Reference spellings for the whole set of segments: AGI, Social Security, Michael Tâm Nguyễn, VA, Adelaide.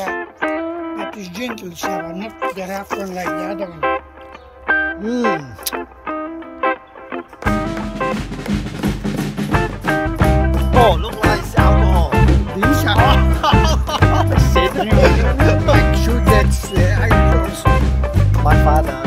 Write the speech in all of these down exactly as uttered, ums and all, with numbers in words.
up at this gentle shower, not that half one like the other one. Mmm. Oh, look like it's alcohol. These are oh. Shit. You know, like sure that's the uh, alcohol. My father.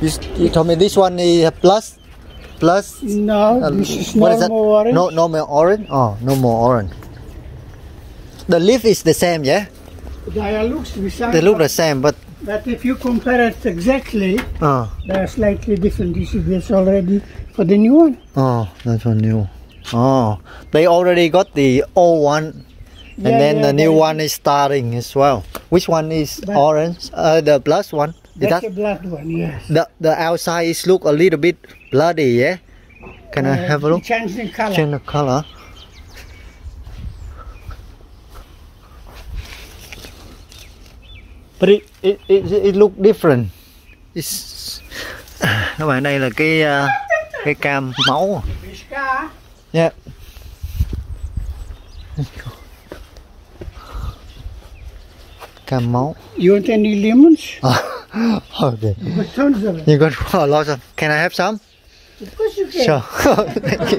You, you told me this one is a plus, plus. No, uh, this is no is more orange. No, no more orange. Oh, no more orange. The leaf is the same, yeah. They looks the same. They look the same, but. But if you compare it exactly, oh. They are slightly different. This is this already for the new one. Oh, that's one new. Oh, they already got the old one. And yeah, then yeah, the new one is starting as well. Which one is but orange? Uh, the plus one. That's that, the blood one, yes. The, the outside is look a little bit bloody, yeah? Can uh, I have a look? Change the color. Change the color. But it, it, it, it look different. It's... Các bạn, đây là cái, uh, cái cam máu. Yeah. Cam máu. You want any lemons? Okay. You got a lot of. Can I have some? Of course you can. Sure. Thank you.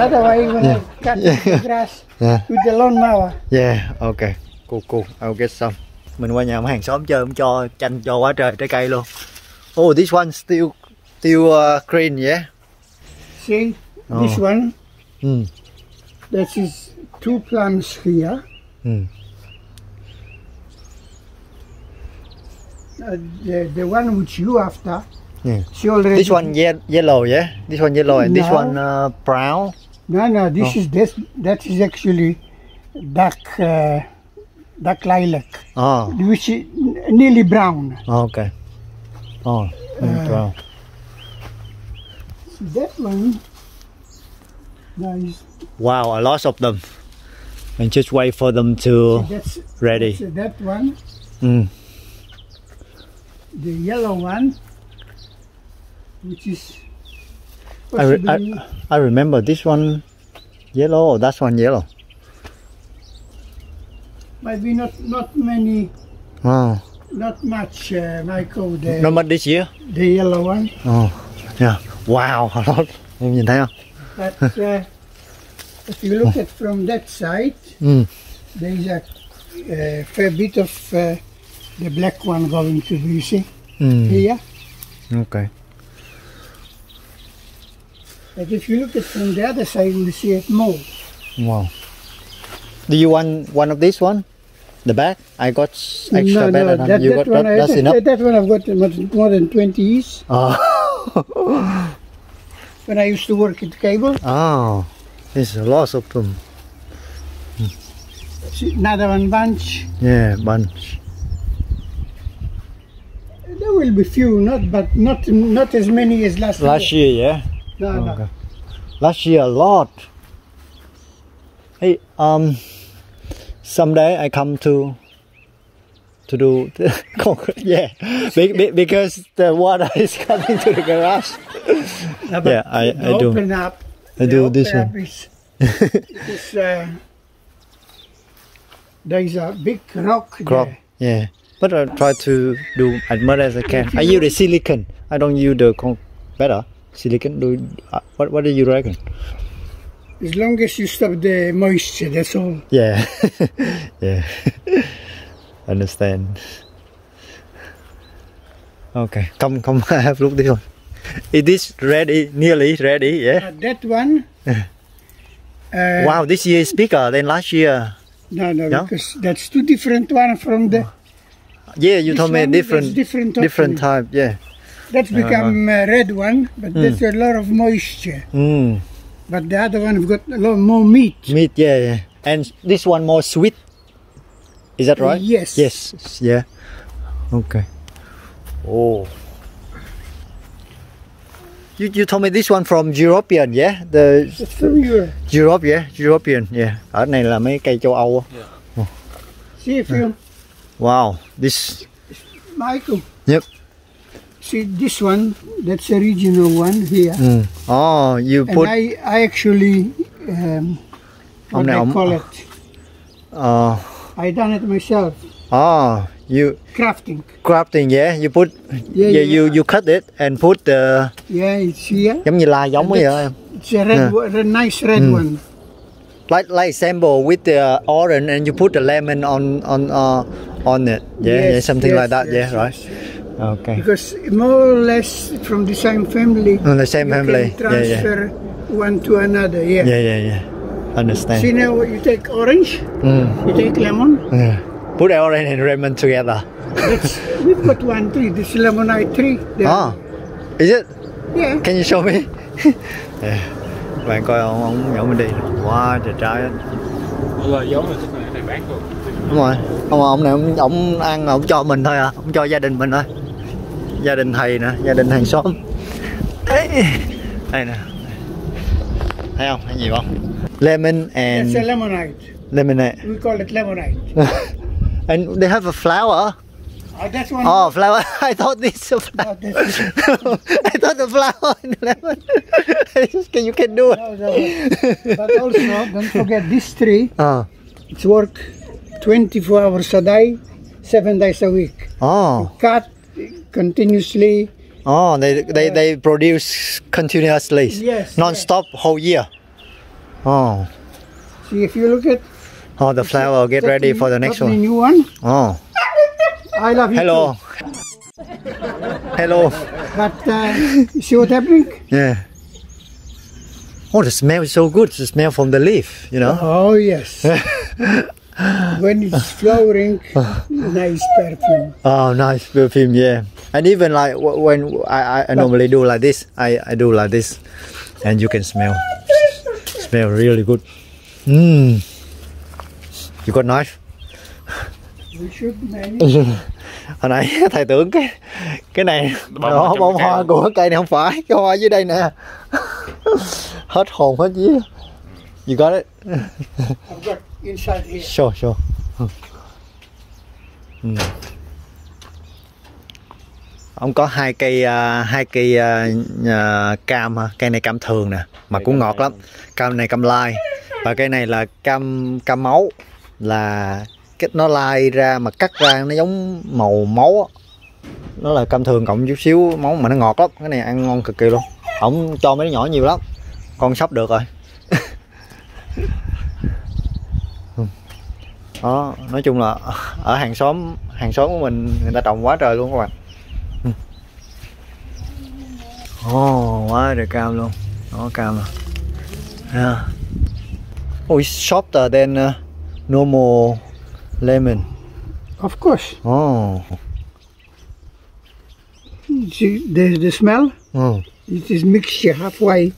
Otherwise, you're gonna yeah. cut yeah. the grass yeah. with the lawnmower. Yeah. Okay. Cool, cool. I'll get some. Mình qua nhà ông hàng xóm chơi, ông cho chanh cho quá trời trái cây luôn. Oh, this one still still uh, green, yeah. See, oh. This one. Mm. That is two plums here. Mm. Uh, the, the one which you after, yeah. She already this one ye yellow, yeah. This one yellow and no. This one uh, brown. No, no. This oh. is this. That is actually dark, uh, dark lilac. Oh. Which is nearly brown. Oh, okay. Oh, uh, brown. That one. Nice. Wow, a lot of them. And just wait for them to so that's, ready. That's, uh, that one. Mm. The yellow one, which is I, re I, I remember this one yellow or that one yellow. Might be not not many. Oh. Not much, uh, Michael. The, not much this year. The yellow one. Oh, yeah. Wow, a lot. Em nhìn thấy không? But uh, if you look at from that side, mm. there is a uh, fair bit of. Uh, The black one going to be, you see, mm. here. Okay. But if you look at from the other side, you will see it more. Wow. Do you want one of this one? The back? I got extra no, better no, than you that got. One that, I, that's that, enough? That one I've got more than twenty years. Oh. When I used to work at cable. Oh, there's a lot of them. See, another one bunch. Yeah, bunch. There will be few, not but not not as many as last year. Last year, year yeah. No, oh, no. Okay. Last year a lot. Hey, um, someday I come to to do concrete. Yeah, be, be, because the water is coming to the garage. No, yeah, I I open do. Open up. I do this one. Is, is, uh, there is a big rock. Rock. There. Yeah. But I try to do as much as I can. I use the silicon. I don't use the con better silicon. Do uh, what? What do you reckon? As long as you stop the moisture, that's all. Yeah, yeah. Understand. Okay, come, come. I have look this one. It is ready, nearly ready. Yeah. Uh, that one. Uh, wow, this year is bigger than last year. No, no, no? Because that's two different one from the. Yeah, you this told me different, different, different type. Yeah, that's become uh, a red one, but mm. there's a lot of moisture. Mm. But the other one, we've got a lot more meat. Meat, yeah, yeah. And this one more sweet. Is that right? Uh, yes. Yes. Yeah. Okay. Oh. You you told me this one from European, yeah? The from Europe. Europe, yeah, European, yeah. Ở này là mấy cây châu Âu. Yeah. Oh. See if you. Wow, this. Michael. Yep. See this one, that's the original one here. Mm. Oh, you and put. I I actually um, what do I call it? Uh, I done it myself. Oh, you crafting. Crafting, yeah. You put, yeah, yeah, yeah. you you cut it and put the. Yeah, it's here. Giống như là giống vậy em. It's a red, yeah. one, a nice red mm. one. Like like sample with the orange and you put the lemon on on uh, on it. Yeah, yes, yeah, something yes, like that. Yes, yeah, yes, right. Yes. Okay. Because more or less from the same family. On the same you family. Can transfer yeah, yeah. one to another. Yeah. Yeah, yeah, yeah. Understand. See now, you take orange. Mm. You take lemon. Yeah. Put orange and lemon together. We've got one tree, this lemonade tree. There. Oh, is it? Yeah. Can you show me? Yeah. Bạn coi ông, ông nhổ mình đi. Quá trời trái hết. Là giống là cái này bán luôn. Đúng rồi. Ông ông này ông, ông ăn ông cho mình thôi à, ông cho gia đình mình thôi. Gia đình thầy nè, gia đình hàng xóm. Đấy. Đây nè. Thấy không? Thấy gì không? Lemon and. It's a lemonade. Lemonade. We call it lemonade. And they have a flower. Oh, that's one. Oh, flower! I thought this was a flower. No, I thought the flower and lemon. Can you can do it? No, no. But also, don't forget this tree. Oh. It's work twenty-four hours a day, seven days a week. Oh. You cut continuously. Oh, they they uh, they produce continuously. Yes. Non-stop yes. whole year. Oh. See if you look at. Oh, the flower. Get ready for the next one. New one. Oh. I love you. Hello. Hello. But uh, you see what's happening? Yeah. Oh, the smell is so good. The smell from the leaf, you know. Oh yes. When it's flowering, nice perfume. Oh, nice perfume. Yeah. And even like when I I normally do like this, I I do like this, and you can smell. Smell really good. Mmm. You got knife? We should manage. Hồi nãy thầy tưởng cái cái này bông, bông hoa của cái cây này không phải, cái hoa dưới đây nè. Hết hồn hết vía. You got it? I've got inside here. Sure, sure. Mm. Ông có hai cây uh, hai cây uh, cam ha, cây này cam thường nè, mà cũng ngọt lắm. Cam này cam lai và cây này là cam cam máu. Là cái nó lai ra mà cắt ra nó giống màu máu á, nó là cam thường cộng chút xíu máu mà nó ngọt lắm. Cái này ăn ngon cực kỳ luôn, ổng cho mấy đứa nhỏ nhiều lắm, con sắp được rồi. Đó, nói chung là ở hàng xóm hàng xóm của mình người ta trồng quá trời luôn các bạn. Oh, quá trời cam luôn, nó cam à. Yeah. Oh, it's shorter than uh, normal lemon. Of course. Oh. See the, the smell? Oh. It is mixture halfway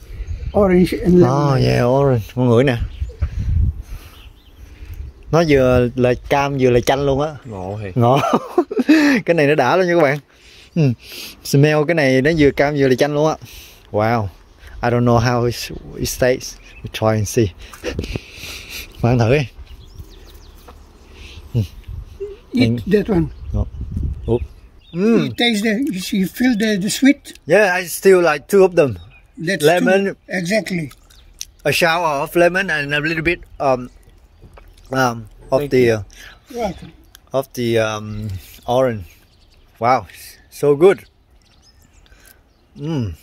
orange and lemon. Oh yeah, orange. Con ngửi nè. Nó vừa là cam vừa là chanh luôn á. Ngộ thiệt. Ngộ. Cái này nó đã luôn nha các bạn. Mm. Smell cái này nó vừa cam vừa là chanh luôn á. Wow. I don't know how it, it tastes. We try and see. Mà ăn thử đi. Eat that one. No. Oh. Mm. You taste the, you feel the, the sweet? Yeah, I still like two of them. That's lemon. Two. Exactly. A shower of lemon and a little bit um, um, of Thank the uh, of the um, orange. Wow, so good. Mmm.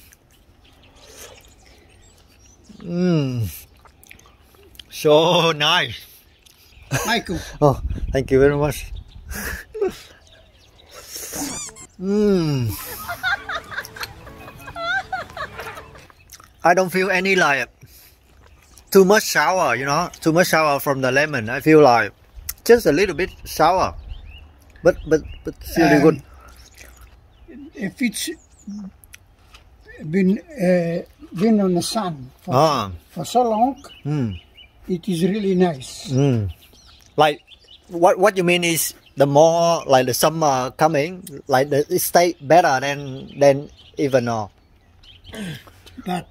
Mmm. So nice. Michael. Oh, thank you very much. Mm. I don't feel any like too much sour, you know, too much sour from the lemon. I feel like just a little bit sour, but but but still um, good. If it's been uh, been on the sun for, ah. for so long, mm. it is really nice. Mm. Like what what you mean is. The more like the summer coming, like the, it stay better than than even now. But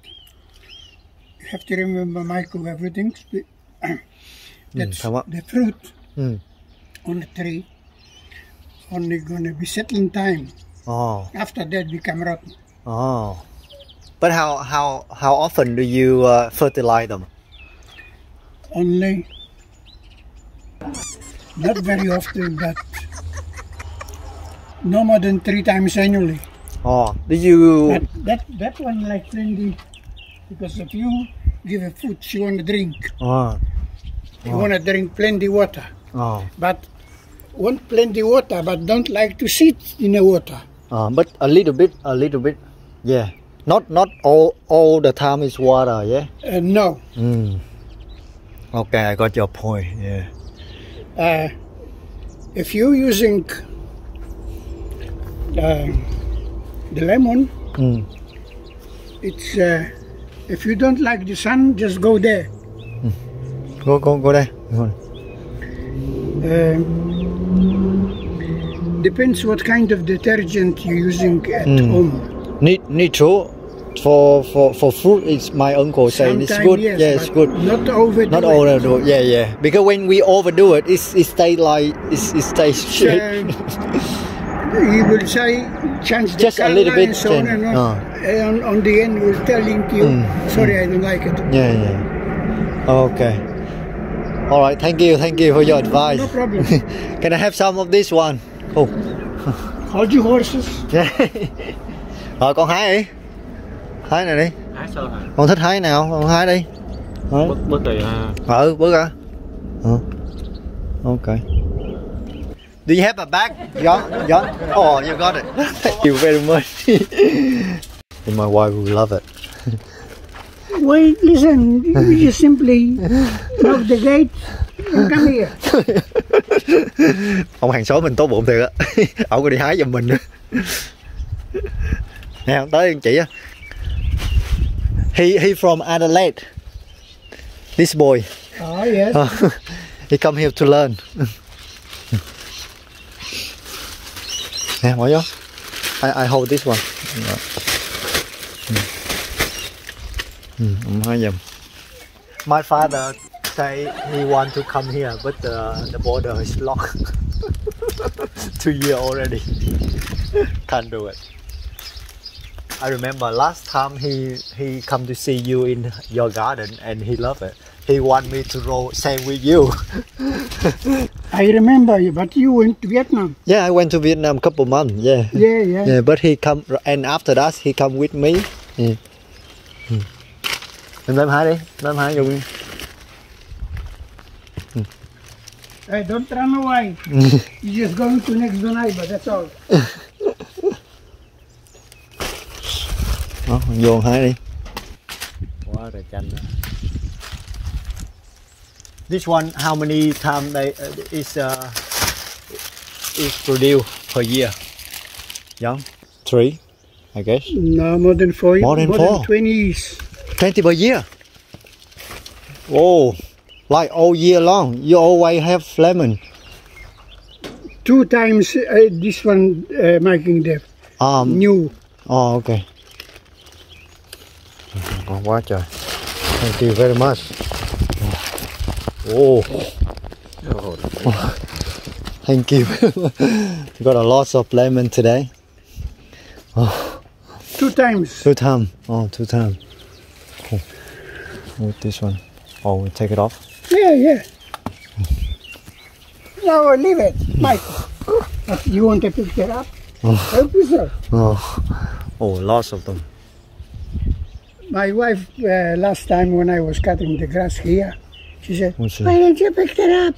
you have to remember, Michael, everything. That's mm, the fruit mm. on the tree. Only gonna be settling time. Oh. After that, become rotten. Oh. But how how how often do you uh, fertilize them? Only. Not very often, but no more than three times annually. Oh, do you? But that that one like Lindy, because if you give her food, she wanna drink. Oh. She oh. wanna drink plenty water. Oh. But want plenty water, but don't like to sit in the water. Uh, but a little bit, a little bit, yeah. Not not all all the time is water, yeah. Uh, no. Mm. Okay, I got your point. Yeah. Uh, if you're using uh, the lemon, mm. it's uh, if you don't like the sun, just go there. Mm. Go go go there. Go um, depends what kind of detergent you're using at mm. home. Need nitro for for for fruit. It's my uncle saying it's good. Yes, yeah, it's good. Not overdo. Not overdo. It. Yeah, yeah. Because when we overdo it, it's, it stays like it's, it stays shit. Uh, he will say change just the a little bit. And so on and on. Oh. On, on the end, we're telling you, mm. sorry, mm. I don't like it. Yeah, yeah. Okay. All right. Thank you. Thank you for your advice. No problem. Can I have some of this one? Oh. Hold your horses. Rồi con hái đi. Hái này đi. Hái sao hả? Con thích hái nào? Con hái đi. Bớt bớt tùy à. Ừ, bớt hả? Ừ. Okay. Do you have a bag? John, John. Oh, you got it. Thank you very much. And my wife will love it. Wait, listen, you just simply knock the gate and come here. Ông hàng xóm mình tốt bụng thiệt á. Ông có đi hái giùm mình nữa. Nè, tới anh chị á. He he from Adelaide. This boy. Oh yes. He come here to learn. Nè, bỏ vô. I I hold this one. My father say he want to come here, but the, the border is locked. Two years already. Can't do it. I remember last time he he come to see you in your garden and he loved it. He want me to roll same with you. I remember you, but you went to Vietnam. Yeah, I went to Vietnam couple months. Yeah. Yeah, yeah. Yeah, but he come and after that he come with me. Yeah. Đem hái đi, đem hái dùng. Hey, don't run away. You're just going to next door neighbor, that's all. Đó, vô hái đi. Quá trời chanh đó. This one, how many times they uh, is uh, is produced per year? John? Three, I guess. No, more than four. More than more four. Than twenties. twenty per year. Whoa, like all year long, you always have lemon. Two times uh, this one uh, making the um, new. Oh, okay. Oh, watch out. Thank you very much. Oh. Thank you. You got a lot of lemon today. Oh. Two times. Two times. Oh, two times. With this one. Oh, we take it off? Yeah, yeah. No, leave it, Michael. You want to pick it up? Oh. Help yourself. Oh. Oh, lots of them. My wife, uh, last time when I was cutting the grass here, she said, why don't you pick it up?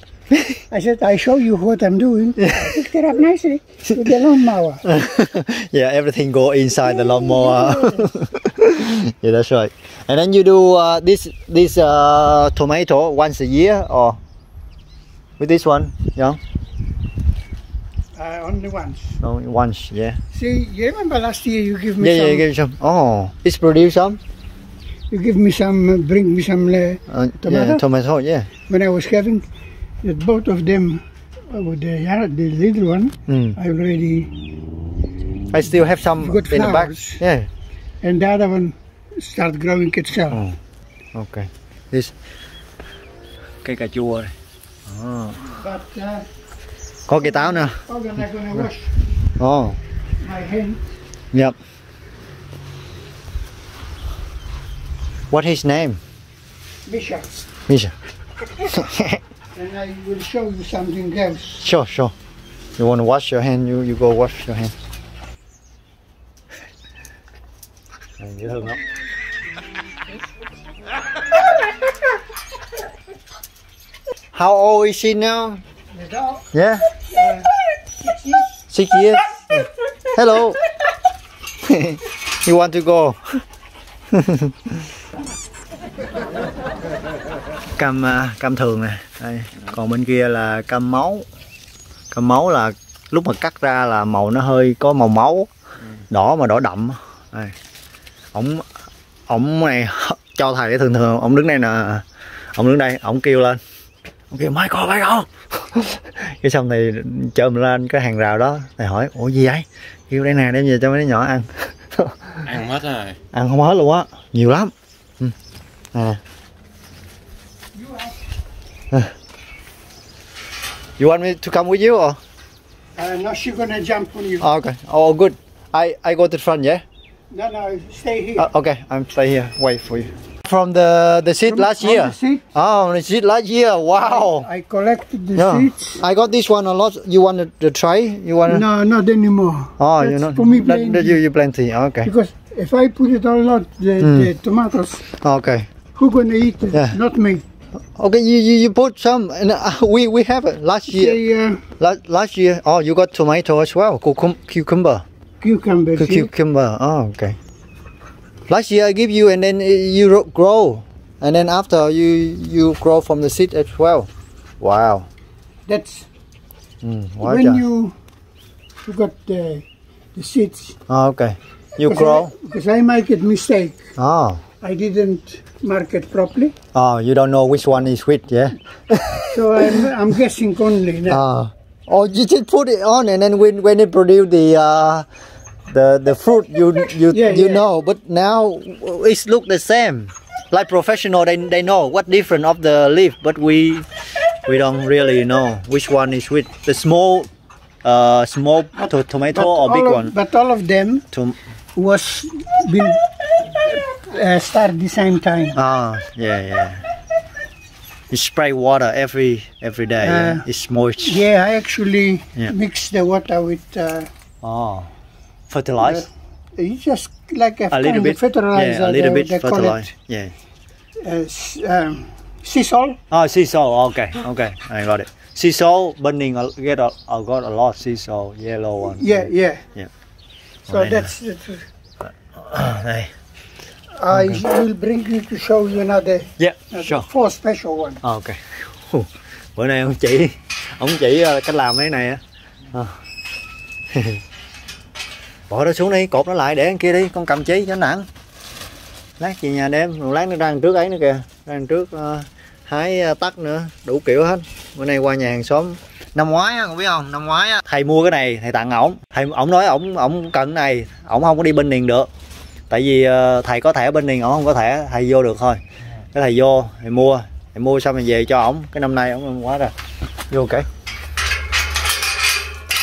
I said, I show you what I'm doing. I picked it up nicely with the lawnmower. Yeah, everything go inside the lawnmower. Yeah, that's right. And then you do uh, this this uh, tomato once a year, or with this one, yeah. Uh, only once. Only once, yeah. See, you remember last year you give me yeah, some. Yeah, you gave me some. Oh, it's produced some. You give me some, bring me some uh, uh, tomato. Yeah, tomato, yeah. When I was having. That both of them, with the, the little one, mm. I already. I still have some in the back. Yeah. and the other one start growing itself. Oh, okay. This cây cà chua này. Oh. But, uh, có cây táo nữa. Oh. My hand. Yep. What his name? Misha. Misha. And I will show you something else. Sure, sure. You want to wash your hand, you you go wash your hand. Dễ thương lắm. How old is she now? Yeah. Uh, six years. Six years. Yeah. Hello. You want to go? Cam cam thường nè. Đây. Còn bên kia là cam máu. Cam máu là lúc mà cắt ra là màu nó hơi có màu máu, đỏ mà đỏ đậm. Đây. Ổng ổng này cho thầy, thường thường ổng đứng đây nè, ổng đứng đây, ổng kêu lên, ổng kêu Michael Michael. Cái xong thì chở mình lên cái hàng rào đó, thầy hỏi ủa gì vậy, kêu đây nè đem về cho mấy đứa nhỏ ăn. Ăn hết rồi, ăn không hết luôn á, nhiều lắm. Ừ. À. You want me to come with you or? Uh, no, she's gonna jump on you. Oh, okay. Oh, good. I I go to the front, yeah. No, no, stay here. Uh, okay, I'm stay here. Wait for you. From the the seed from, last from year. The seed? Oh, the seed last year. Wow. I, I collected the yeah. seeds. I got this one a lot. You want to, to try? You want? To... No, not anymore. Oh, you know. For me, plenty. That, that you you plenty. Okay. Because if I put it a lot, the, mm. the tomatoes. Okay. Who gonna eat it? Yeah. Not me. Okay, you you, you put some, and uh, we we have it last year. Yeah. Last last year. Oh, you got tomato as well. Cucumber. Cucumber. Cucumber. Oh, okay. Last year I give you, and then you grow, and then after you you grow from the seed as well. Wow. That's mm, when that? you you got the the seeds. Oh, okay. You because grow. I, because I make a mistake. Oh. I didn't mark it properly. Oh, you don't know which one is which, yeah. So I'm I'm guessing only now. Oh. Or you just put it on, and then when when it produce the uh, the the fruit, you you yeah, you yeah. know. But now it's look the same. Like professional, they they know what different of the leaf, but we we don't really know which one is which. The small uh small to tomato or big of, one. But all of them to was been uh, start the same time. Ah, yeah, yeah. You spray water every every day. Uh, yeah? It's moist. Yeah, I actually yeah. mix the water with. Uh, oh, fertilizer. Uh, you just like a, a kind of fertilizer. Yeah, a little they, bit they fertilizer. Yeah. Uh, um, sea salt. Oh, sea salt. Okay, okay, I got it. Sea salt burning. I get a, I got a lot of sea salt, yellow one. Yeah, yeah, yeah. So oh, that's. that's uh, hey. I okay. will bring you to show you another, yeah, another sure. four special one. Okay. Bữa nay ông chỉ ông chỉ cách làm cái này á. À. Bỏ nó xuống đi, cột nó lại để đằng kia đi, con cầm chí cho nó nặng. Lát về nhà đem, rồi lát nó ra đằng trước ấy nữa kìa, ra đằng trước uh, hái uh, tắc nữa, đủ kiểu hết. Bữa nay qua nhà hàng xóm. Năm ngoái á, con biết không? Năm ngoái á, thầy mua cái này, thầy tặng ổng. Thầy ổng nói ổng ổng cần cái này, ổng không có đi bên Điền được. Tại vì thầy có thẻ bên Điền, ổng không có thẻ, thầy vô được thôi. Cái thầy vô, thầy mua, thầy mua xong rồi về cho ổng. Cái năm nay ổng quá rồi. Vô cái.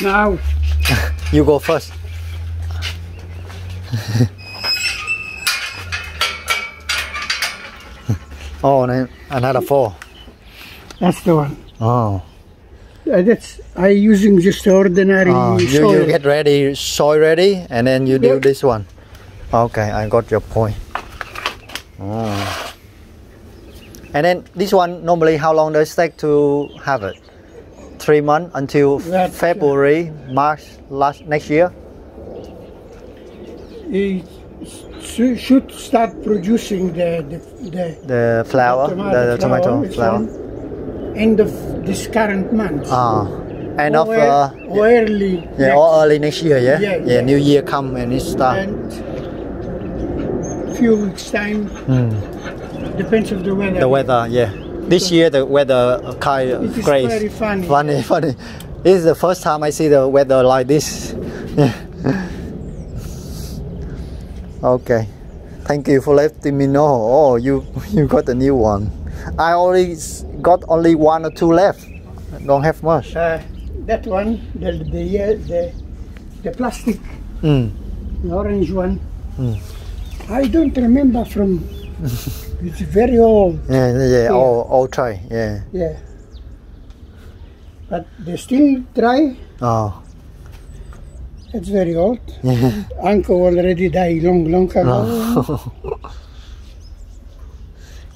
No. You go first. Oh, another four. That's the one. Oh. Uh, that's I using just ordinary oh, you, soil. You get ready, soil ready, and then you do yeah. this one. Okay, I got your point. Oh. And then this one, normally how long does it take to have it? Three months until that, February, uh, March last next year? It should start producing the the, the, the flower, the tomato, the tomato flower. flower. End of this current month. Ah. End or of uh, or yeah, early. Yeah, next. Or early next year, yeah? Yeah, yeah, yeah. New year come and it start. And few weeks time mm. depends on the weather. The weather, yeah. This so, year the weather kind of it is crazy. Very funny. Funny, yeah. funny. This is the first time I see the weather like this. Yeah. Okay. Thank you for letting me know. Oh, you you got a new one. I already got only one or two left. I don't have much. Uh, that one, the the uh, the, the plastic, mm. the orange one. Mm. I don't remember from. It's very old. Yeah, yeah, yeah. Old, old tray. Yeah. Yeah. But they still dry. Oh. It's very old. Yeah. Uncle already died long, long ago. Oh.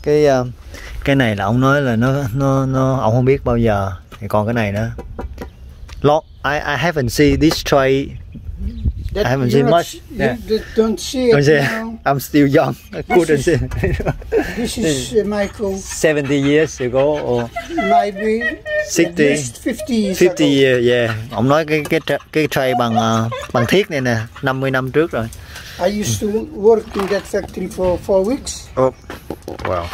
Cái uh, cái này là ông nói là nó nó nó ông không biết bao giờ. Thì còn cái này nữa. Long, I I haven't seen this tray. That I haven't seen much. Yeah. You don't see it now. I'm still young. I couldn't see. This is uh, Michael. Seventy years ago or maybe sixty. At least fifty years. Fifty years. Yeah. Ông nói cái cái cái tray bằng uh, bằng thiếc này nè, năm mươi năm trước rồi. I used to work in that factory for four weeks. Oh, wow.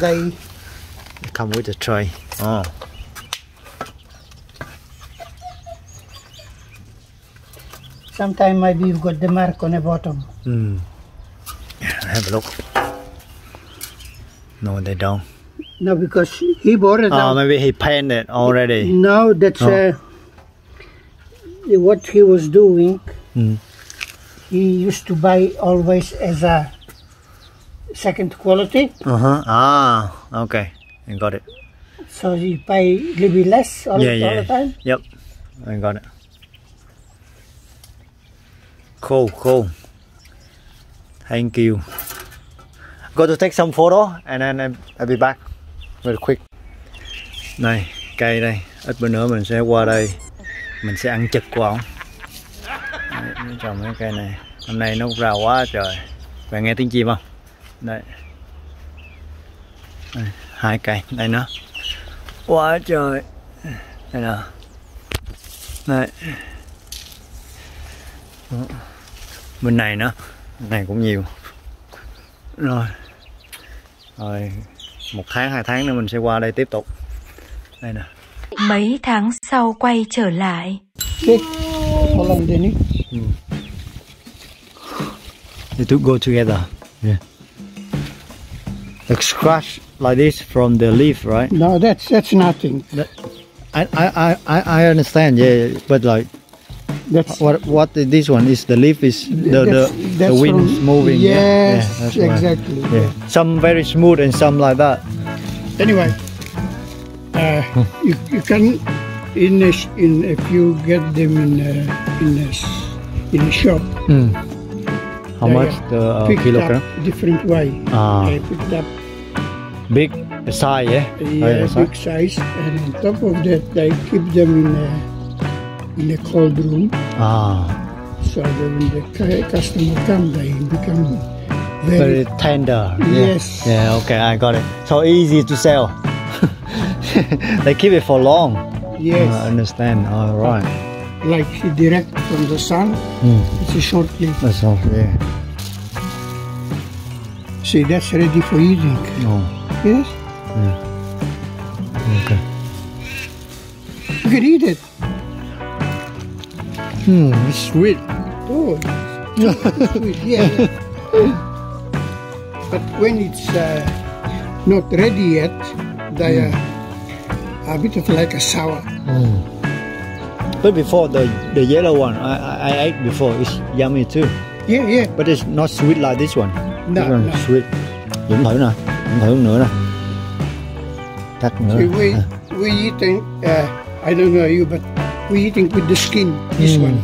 They come with a tray. Oh. Sometimes maybe you've got the mark on the bottom. Mm. Yeah, have a look. No, they don't. No, because he bought it. Oh, out. Maybe he painted already. No, that's oh. uh, what he was doing. Mm. He used to buy always as a second quality. Uh-huh. Ah, okay. I got it. So he pay a little bit less all, yeah, yeah. all the time? Yep, I got it. Cool, cool. Thank you. I'm going to take some photo and then I'll be back very quick. Này, cây đây. Ít bữa nữa mình sẽ qua đây. Mình sẽ ăn trực của ổng. Nó trồng cái cây này. Hôm nay nó ra quá trời. Bạn nghe tiếng chim không? Đây. Đây. Hai cây. Đây nữa. Quá trời. Đây nè. Đây. Đó. Bên này nữa, bên này cũng nhiều rồi. Rồi một tháng hai tháng nữa mình sẽ qua đây tiếp tục. Đây nè. Mấy tháng sau quay trở lại. Mm. They two go together. Yeah. The scratch like this from the leaf, right? No, that's that's nothing. That, I I I I understand. Yeah, but like. That's what what this one is. The leaf is the that's, the, that's the wind from, moving. Yes, yeah, yeah, exactly. Right. Yeah. Some very smooth and some like that. Anyway, uh, you you can in a, in if you get them in a, in a, in a shop. Mm. How much the uh, kilogram? Different way. Ah. I picked up big size, yeah. Yeah, oh, yeah, big size, and on top of that, I keep them in. A, in a cold room, ah. So when the customer comes, they become very, very tender. Yes. Yeah. Yeah, okay, I got it. So easy to sell. They keep it for long. Yes. I understand, all right. Like direct from the sun, mm. It's a short leaf. That's all, yeah. See, that's ready for eating. Oh. Yes? Yeah. Okay. You can eat it. Hmm, it's sweet. Oh, it's sweet, yeah, yeah. But when it's uh, not ready yet, they are a bit of like a sour. Mm. But before, the, the yellow one, I, I, I ate before, it's yummy too. Yeah, yeah. But it's not sweet like this one. No, this one no. Is sweet. Dũng thử nè, dũng thử nữa nè. Cắt nữa. See, we, we eating, uh, I don't know you, but we eating with the skin, this mm. one,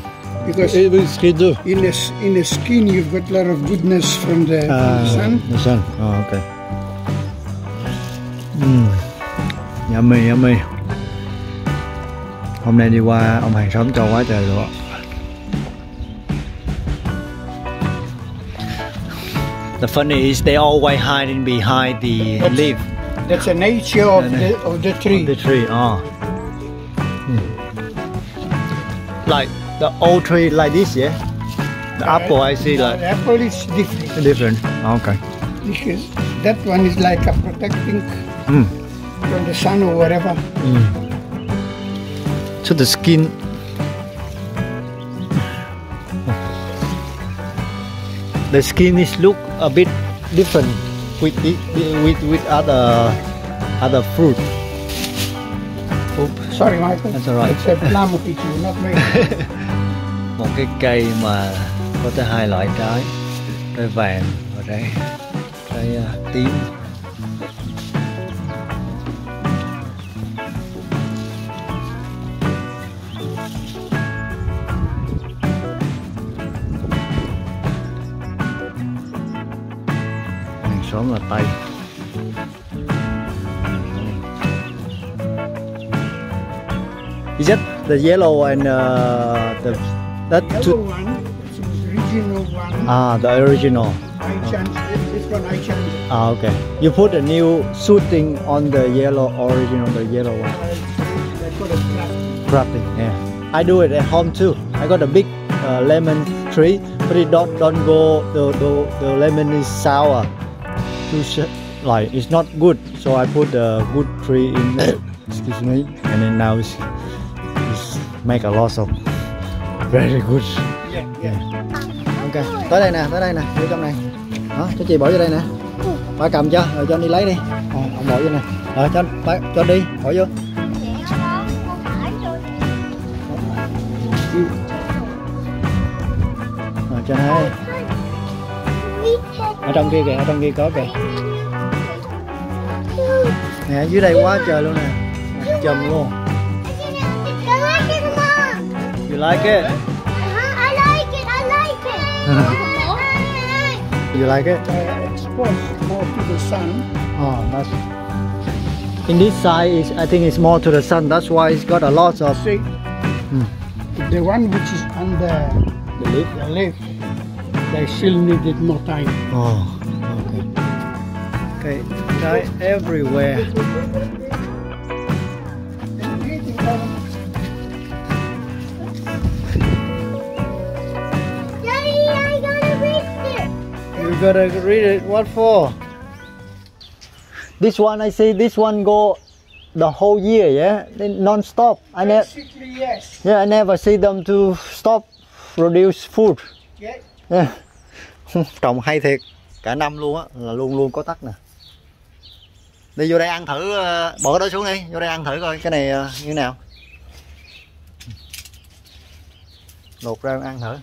because it is in the in the skin you've got a lot of goodness from the, uh, from the sun. The sun. Oh, okay. Mm. Yummy, yummy. Hôm nay đi qua ông hàng xóm cho quá trời luôn. The funny is they always hiding behind the that's, leaf. That's the nature of the of the tree. Of the tree. Oh. Like the old tree like this, yeah? The uh, apple I see like... The apple is different. Different, okay. Because that one is like a protecting mm. from the sun or whatever. Mm. So the skin... the skin is look a bit different with the, with with other other fruit. Oops. Sorry, Michael. That's alright. It's a plum of each, not me. Một cái cây mà có tới hai loại trái, trái vàng và trái trái uh, tím. Xóm là Tây. Is that the yellow and uh, the that the yellow one? It's the original one. Ah, the original. I changed it. This one I changed it. Ah, okay. You put a new shooting on the yellow original, the yellow one. I got a crapping. Crapping, yeah. I do it at home too. I got a big uh, lemon tree, but it don't don't go. The the the lemon is sour. Like it's not good, so I put a good tree in there. Excuse me, and then now it's, it's make a lot of very good. Yeah, yeah. Okay, tới đây nè, tới đây nè, vô trong này. Đó, cho chị bỏ vô đây nè. Ba cầm cho, rồi cho anh đi lấy đi. Ờ, ông bỏ vô nè. Rồi cho ba, cho đi, bỏ vô. Rồi cho hai. Ở trong kia kìa, ở trong kia có kìa. Nè, dưới đây quá trời luôn nè. Chùm luôn. You like it? I like it, I like it. You like it? Exposed more to the sun. Oh, that's. In this side, is I think it's more to the sun. That's why it's got a lot of. See, the one which is under the leaf, the leaf. They still needed more time. Oh, okay. Okay, try everywhere. Daddy, I got a read it. You gotta read it. What for? This one, I see. This one go the whole year, yeah, non-stop. I never. Yes. Yeah, I never see them to stop produce food. Yeah. Yeah. Trồng hay thiệt, cả năm luôn á, là luôn luôn có tắc nè. Đi vô đây ăn thử, bỏ đó xuống đi, vô đây ăn thử coi cái này như thế nào. Lột ra ăn thử.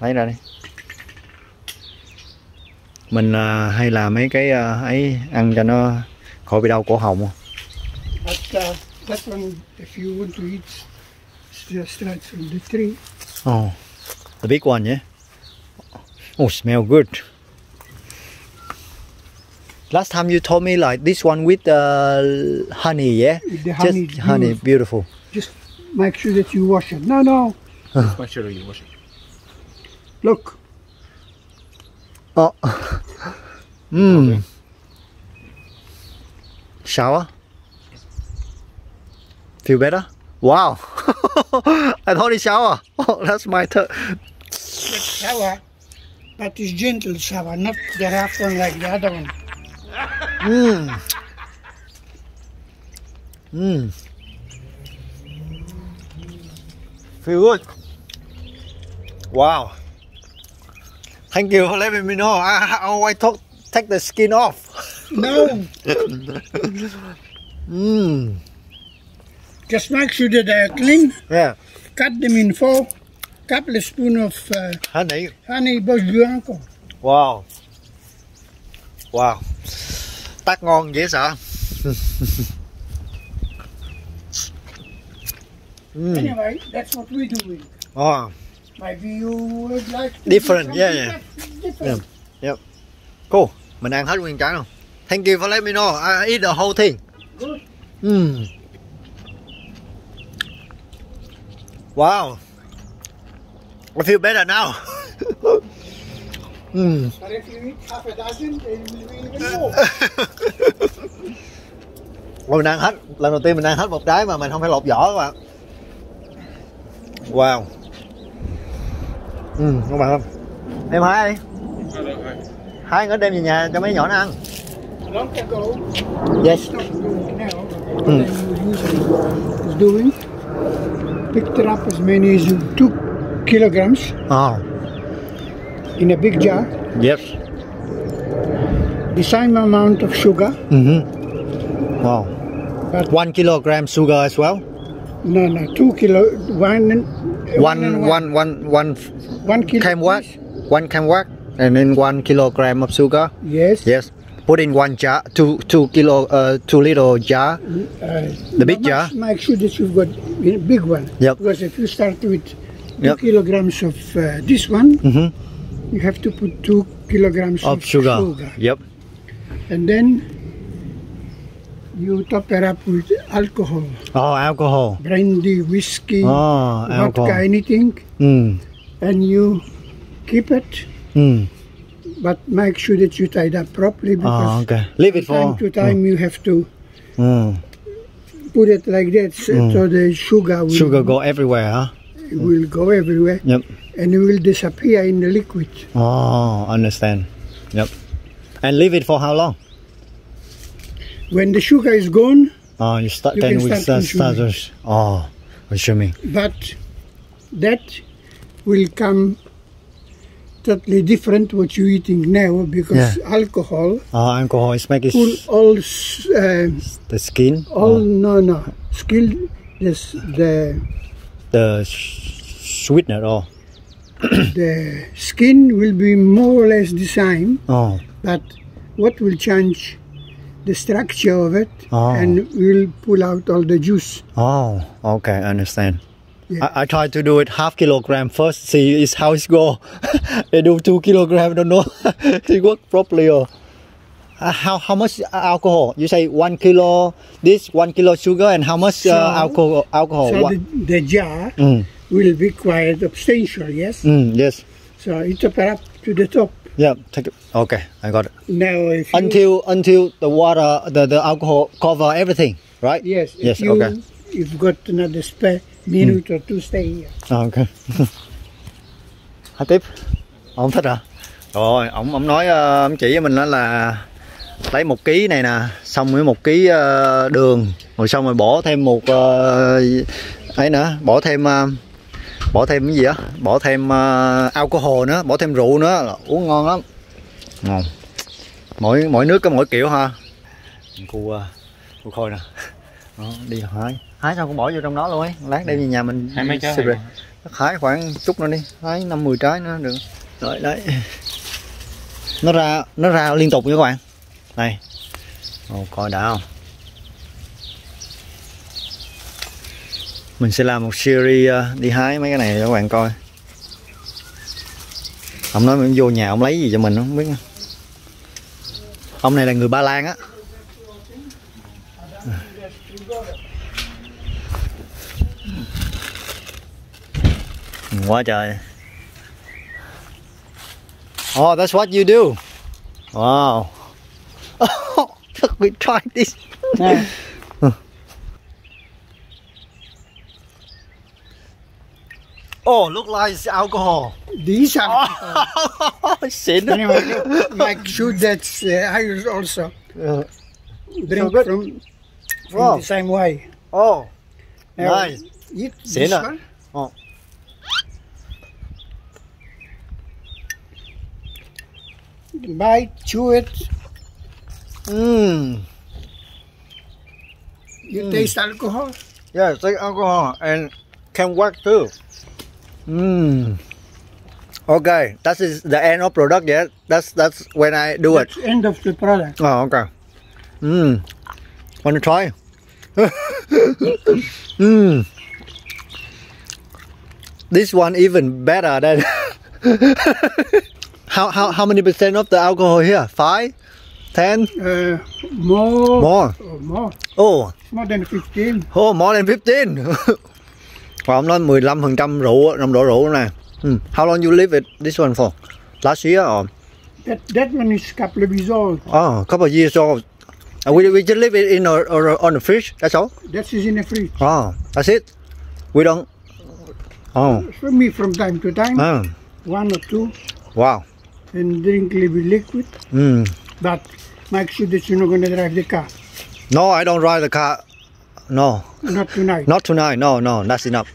Lấy ra đi. Mình uh, hay là mấy cái uh, ấy ăn cho nó khỏi bị đau cổ họng không? But, uh, that one, if you want to eat, just right from the tree. Oh. The big one, yeah. Oh, smell good. Last time you told me like this one with uh, honey, yeah. The honey, just honey, beautiful. beautiful. Just make sure that you wash it. No, no. Just make sure you wash it. Look. Oh. Mmm. Okay. Shower. Feel better? Wow. I thought it's shower. Oh, that's my turn. Shower, but it's gentle shower, not the rough one like the other one. Mmm. Mmm. Feel good. Wow. Thank you for letting me know. I, I always talk, take the skin off. No. Mmm. Just make sure that they are clean. Yeah. Cut them in four. Couple of spoon of uh, honey. Honey bos blanco. Wow. Wow. Tắc ngon dễ sợ. Mm. Anyway, that's what we doing. Oh. Maybe you would like to different, yeah, yeah. Different. Yeah. Yep. Cool. Mình ăn hết nguyên trái luôn. Thank you for letting me know. I eat the whole thing. Good. Mm. Wow, I feel better now. Mm. But if you eat half a dozen, then you even more. Mình ăn hết, lần đầu tiên mình ăn hết một trái mà mình không phải lột vỏ các bạn. Wow. Ừ, các bạn không? Em hái đi. Hái nữa đem về nhà cho mấy nhỏ nó ăn. Yes. Mm. Doing. Picked up as many as two kilograms. Oh. in a big jar? Yes. The same amount of sugar? Mm-hmm. Wow. But one kilogram sugar as well? No, no, two kilo, one, one, one, one, one, one kilogram. One, one can work, and then one kilogram of sugar. Yes. Yes. Put in one jar, two, two kilo, uh, two little jar. Uh, the big jar. Make sure that you've got a big one. Yep. Because if you start with two yep. kilograms of uh, this one, mm-hmm. you have to put two kilograms of, of sugar. sugar. Yep. And then you top it up with alcohol. Oh, alcohol. Brandy, whiskey, oh, vodka, anything. Mm. And you keep it, mm. but make sure that you tie it up properly, because oh, okay. Leave it from time to time mm. you have to mm. put it like that, so mm. the sugar will sugar go everywhere, huh? It will go everywhere. Yep. And it will disappear in the liquid. Oh, understand. Yep. And leave it for how long? When the sugar is gone, oh, you start you then with start consuming. Start, oh, consuming. But that will come totally different what you're eating now, because yeah. alcohol. Oh, alcohol is making all uh, the skin. All or? no no skin. This the the sweetener. Oh, the skin will be more or less the same. Oh, but what will change? The structure of it, oh. and we'll pull out all the juice. Oh, okay, I understand. Yeah. I, I tried to do it half kilogram first, see is how it goes. They do two kilogram, don't know. It works properly. Or uh, how how much alcohol? You say one kilo this, one kilo sugar, and how much so, uh, alcohol? Alcohol. So the, the jar mm. will be quite substantial. Yes. Mm, yes. So it's up to the top. Yeah, take it. Okay, I got it. Now, if until until the water, the, the alcohol cover everything, right? Yes. Yes. If you, okay. You've got another spare minute mm. or two. Stay here. Okay. Hả tiếp? Ông thích hả? Rồi, ông ông nói ông chỉ với mình đó là lấy một ký này nè, xong với một ký đường, rồi xong rồi bỏ thêm một ấy nữa, bỏ thêm. Bỏ thêm cái gì á, bỏ thêm uh, alcohol nữa, bỏ thêm rượu nữa là uống ngon lắm. Ngon. Mỗi mỗi nước có mỗi kiểu ha. Cô uh, cô Khôi nè. Đó, đi hái. Hái sao cũng bỏ vô trong đó luôn ấy. Lát đem về nhà mình hái mấy trái. Hái khoảng chút nữa đi, hái năm mười trái nữa được. Rồi đấy. Nó ra nó ra liên tục nha các bạn. Này. Ồ, coi đã không? Mình sẽ làm một series đi hái mấy cái này cho các bạn coi. Ông nói mình vô nhà ông lấy gì cho mình không biết. Ông này là người Ba Lan á. Quá trời. Oh, that's what you do. Wow. Oh, we tried this. Yeah. Oh, look like it's alcohol. These are alcohol. Anyway, look, make sure that uh, I also uh, drink so from, from oh. the same way. Oh, now nice. Eat this one. Oh. Bite, chew it. Mmm. You mm. taste alcohol? Yeah, it's like alcohol and can work too. Mm. Okay, that is the end of product. Yeah, that's that's when I do that's it. End of the product. Oh, okay. Mm. Want to try? mm. This one even better than. how how how many percent of the alcohol here? Five, ten? Uh, more. More. Oh, more. Oh. More than fifteen. Oh, more than fifteen. Và ông nói mười lăm phần trăm rượu, nồng độ rượu này. Hmm. How long you leave it this one for? Last year or? That, that one is couple of years old. Oh, couple of years old. Uh, we, we just leave it in or, or, on the fridge, that's all? That is in the fridge. Oh, that's it? We don't... Oh. For me from time to time, oh. one or two. Wow. And drink a little bit liquid. Mm. But make sure that you're not going to drive the car. No, I don't drive the car. no. Not tonight. Not tonight. No, no, that's enough.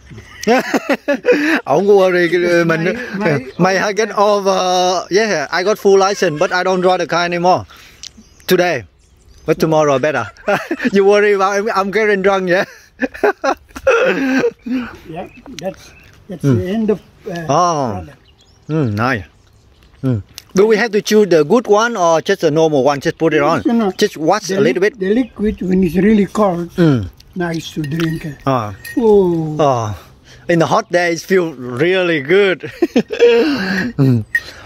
Don't worry, my, my, my I get over. Yeah, I got full license, but I don't draw the car anymore today. But tomorrow better. You worry about me, I'm getting drunk, yeah? Yeah, that's, that's mm. the end of uh, oh. Mm, nice. Mm. Do we have to choose the good one or just a normal one? Just put it on. No, just watch a little bit. The liquid, when it's really cold, mm. nice to drink. Oh. Oh. Oh. In the hot days, feel really good. Mm.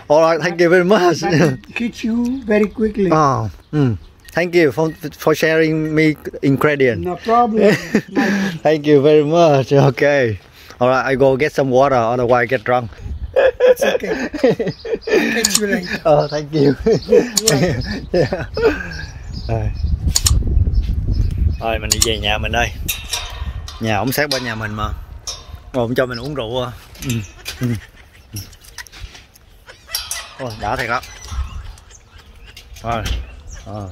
All right, thank I, you very much. I catch you very quickly. Oh. Mm. Thank you for, for sharing me ingredient. No problem. Thank you very much. Okay. Alright, I go get some water, otherwise I get drunk. It's okay. Thank you. Oh, thank you. Yeah. Rồi. Rồi, mình đi về nhà mình đây. Nhà ổng sát bên nhà mình mà. Mà ổng cho mình uống rượu à. Ừ. Ừ. Ôi, đã thiệt đó. Rồi. Ờ.